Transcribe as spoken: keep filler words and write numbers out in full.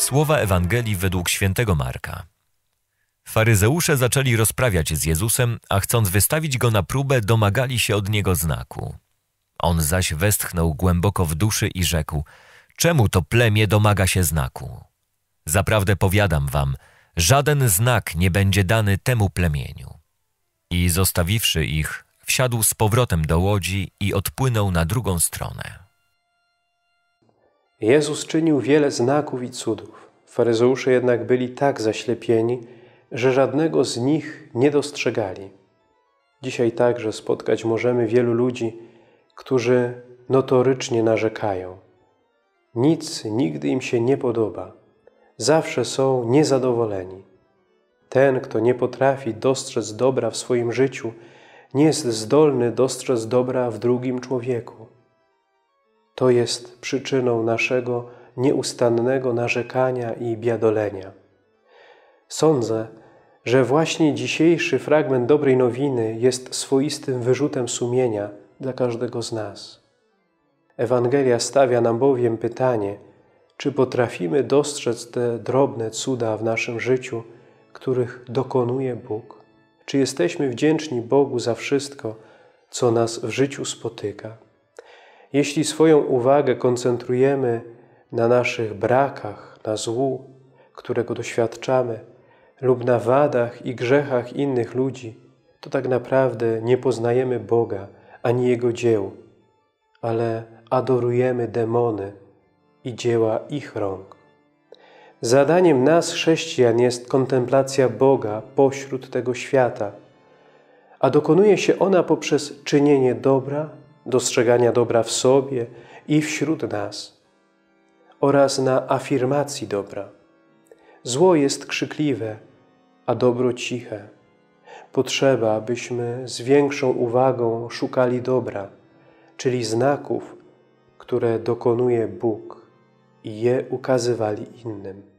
Słowa Ewangelii według świętego Marka. Faryzeusze zaczęli rozprawiać z Jezusem, a chcąc wystawić Go na próbę, domagali się od Niego znaku. On zaś westchnął głęboko w duszy i rzekł: czemu to plemię domaga się znaku? Zaprawdę powiadam wam, żaden znak nie będzie dany temu plemieniu. I zostawiwszy ich, wsiadł z powrotem do łodzi i odpłynął na drugą stronę. Jezus czynił wiele znaków i cudów. Faryzeusze jednak byli tak zaślepieni, że żadnego z nich nie dostrzegali. Dzisiaj także spotkać możemy wielu ludzi, którzy notorycznie narzekają. Nic nigdy im się nie podoba. Zawsze są niezadowoleni. Ten, kto nie potrafi dostrzec dobra w swoim życiu, nie jest zdolny dostrzec dobra w drugim człowieku. To jest przyczyną naszego nieustannego narzekania i biadolenia. Sądzę, że właśnie dzisiejszy fragment dobrej nowiny jest swoistym wyrzutem sumienia dla każdego z nas. Ewangelia stawia nam bowiem pytanie, czy potrafimy dostrzec te drobne cuda w naszym życiu, których dokonuje Bóg? Czy jesteśmy wdzięczni Bogu za wszystko, co nas w życiu spotyka? Jeśli swoją uwagę koncentrujemy na naszych brakach, na złu, którego doświadczamy, lub na wadach i grzechach innych ludzi, to tak naprawdę nie poznajemy Boga ani Jego dzieł, ale adorujemy demony i dzieła ich rąk. Zadaniem nas, chrześcijan, jest kontemplacja Boga pośród tego świata, a dokonuje się ona poprzez czynienie dobra, dostrzegania dobra w sobie i wśród nas oraz na afirmacji dobra. Zło jest krzykliwe, a dobro ciche. Potrzeba, abyśmy z większą uwagą szukali dobra, czyli znaków, które dokonuje Bóg, i je ukazywali innym.